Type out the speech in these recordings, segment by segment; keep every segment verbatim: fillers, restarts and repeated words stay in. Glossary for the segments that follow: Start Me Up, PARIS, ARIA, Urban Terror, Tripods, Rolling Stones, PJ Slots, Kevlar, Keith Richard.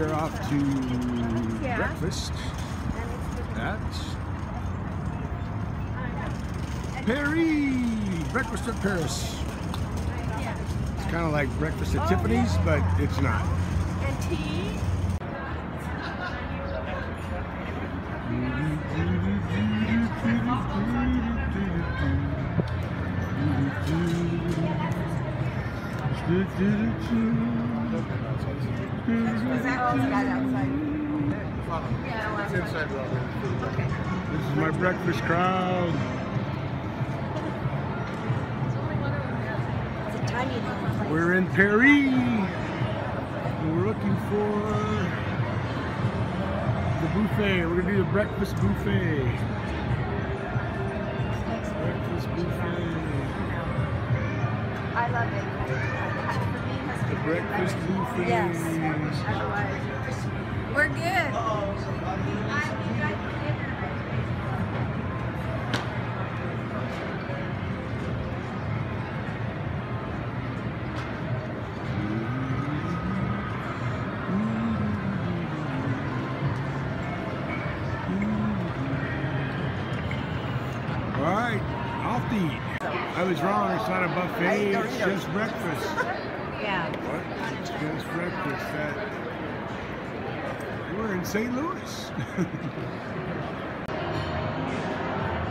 we are off to yeah. breakfast at Paris. Breakfast at Paris. It's kind of like breakfast at oh, Tiffany's, yeah. but it's not. And tea. Is that all that outside? Yeah, it's inside. Okay. This is my breakfast crowd. It's a tiny little place. We're in Paris. We're looking for the buffet. We're gonna do the breakfast buffet. Breakfast buffet. I love it. The breakfast buffet. Yes. Otherwise, we're good. All right, off to eat. I was wrong, it's not a buffet, it's just breakfast. Yeah. What? It's just breakfast. That... We're in Saint Louis.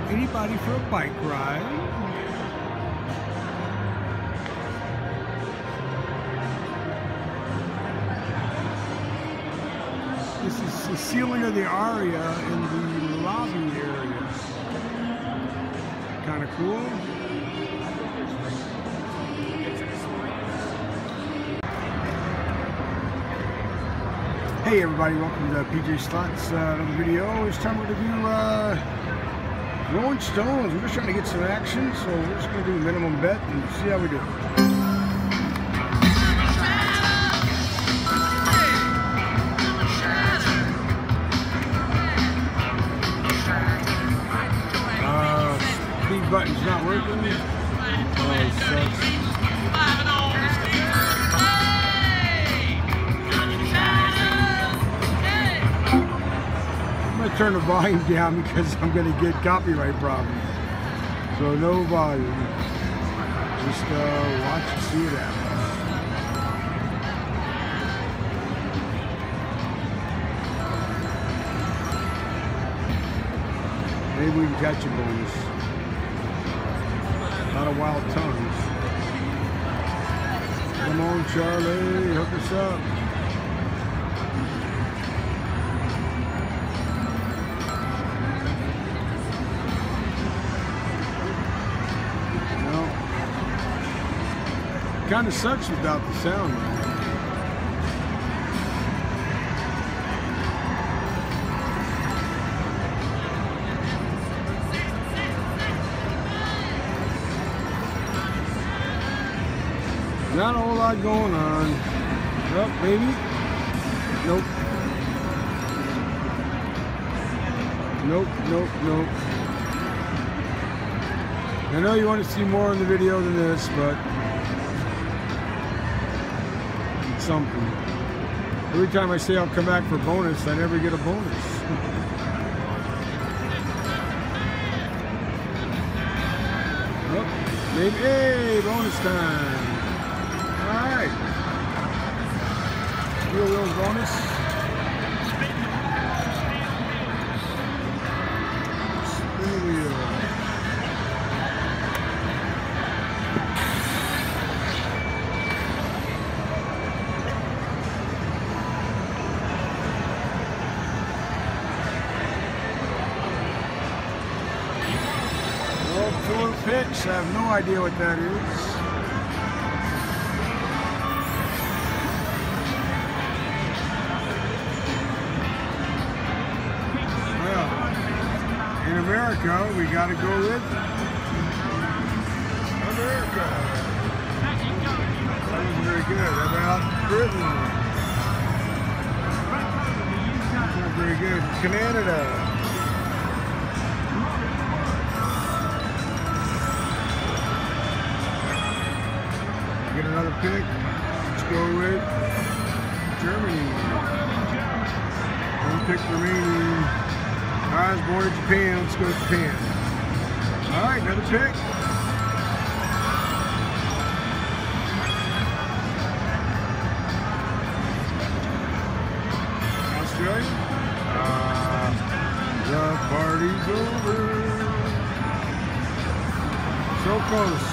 Anybody for a bike ride? This is the ceiling of the ARIA in the lobby area. Kind of cool. Hey everybody, welcome to P J Slots uh, video. It's time we're going to do uh, Rolling Stones. We're just trying to get some action, so we're just going to do a minimum bet and see how we do. Button's not working. I'm going to turn the volume down because I'm going to get copyright problems. So no volume. Just uh, watch and see that. Maybe we can catch a bonus. A lot of wild tongues. Come on, Charlie, hook us up. No. Kind of sucks without the sound, man. Not a whole lot going on. Nope, baby. Nope. Nope, nope, nope. I know you want to see more in the video than this, but it's something. Every time I say I'll come back for bonus, I never get a bonus. Nope, baby. Hey, bonus time. Alright. Real wheels bonus. Spin wheel. Well, four picks. I have no idea what that is. America, we gotta go with America. That was very good. How about Britain? Not very good. Canada. Get another pick. Let's go with Germany. pick the remaining. I was born in Japan. Let's go to Japan. All right, another pick. Australia. Uh, the party's over. So close.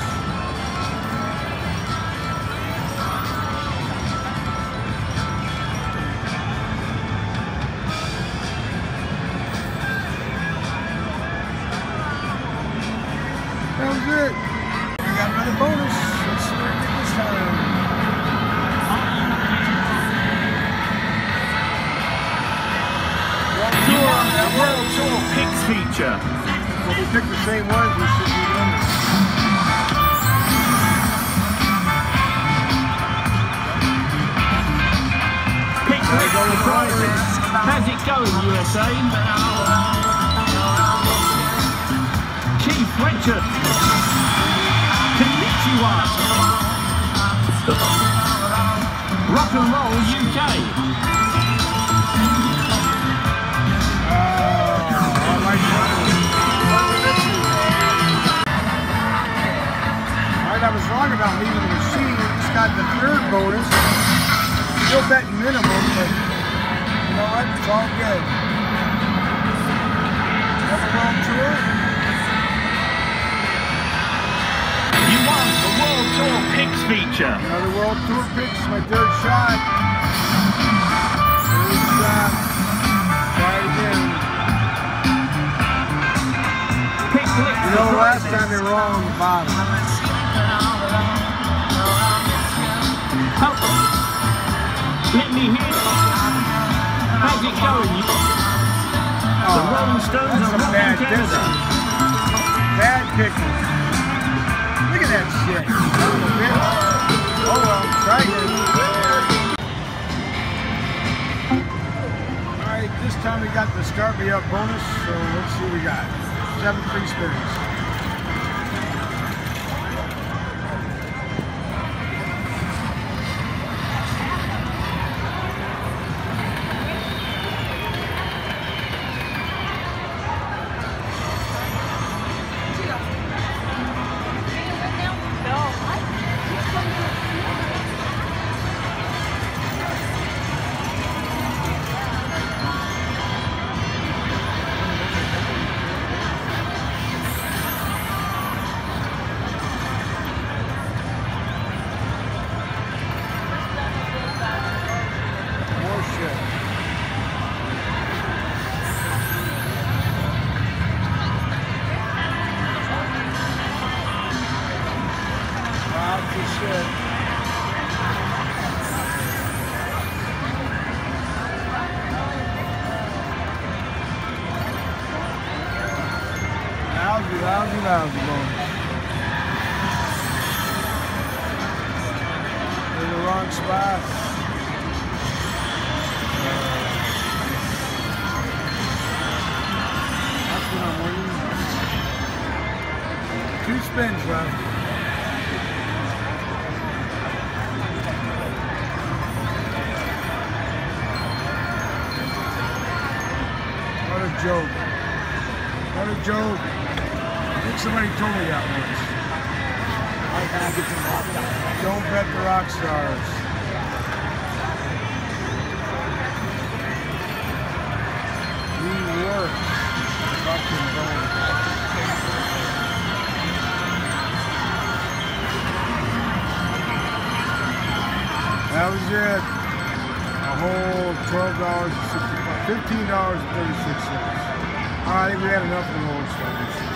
That was it. We got another bonus. Let's see what we get this time. World Tour, that World Tour Picks feature. Well, we picked the same ones. We should be done. Picks on the prizes. How's it going, U S A? Keith Richard. Konnichiwa. Rock and Roll U K. Uh, like Alright, I was wrong about leaving the machine. It's got the third bonus. Still bet minimum, but you know what? It's all good. Another World Tour. You won the World Tour Picks feature. Another World Tour Picks, my third shot. Third shot. Try it again. Pick lick. You know, last time they were all on the bottom. Oh. Let me hear it. How's it going? Oh, the Rolling Stones are rocking Canada. Bad pickles. Look at that shit. Oh, well, try it. All right, this time we got the Start Me Up bonus, so let's see what we got. Seven free spinners. Lousy, lousy, lousy bonus. In the wrong spot. That's what I'm waiting on. Two spins left. What a joke. What a joke. I think somebody told me that once. Don't bet the rock stars. We were fucking going. That was it. A whole twelve dollars and sixty-five cents, fifteen dollars and thirty-six cents. All right, we had enough of the Rolling Stones.